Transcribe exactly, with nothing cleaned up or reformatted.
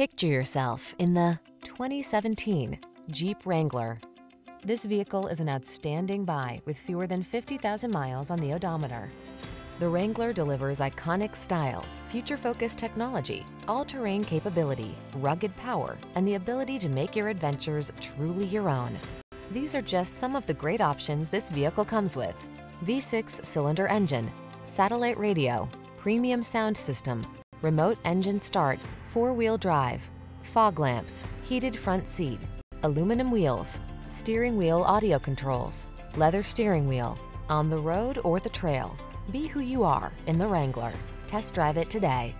Picture yourself in the twenty seventeen Jeep Wrangler. This vehicle is an outstanding buy with fewer than fifty thousand miles on the odometer. The Wrangler delivers iconic style, future-focused technology, all-terrain capability, rugged power, and the ability to make your adventures truly your own. These are just some of the great options this vehicle comes with: V six cylinder engine, satellite radio, premium sound system, remote engine start, four-wheel drive, fog lamps, heated front seat, aluminum wheels, steering wheel audio controls, leather steering wheel. On the road or the trail, be who you are in the Wrangler. Test drive it today.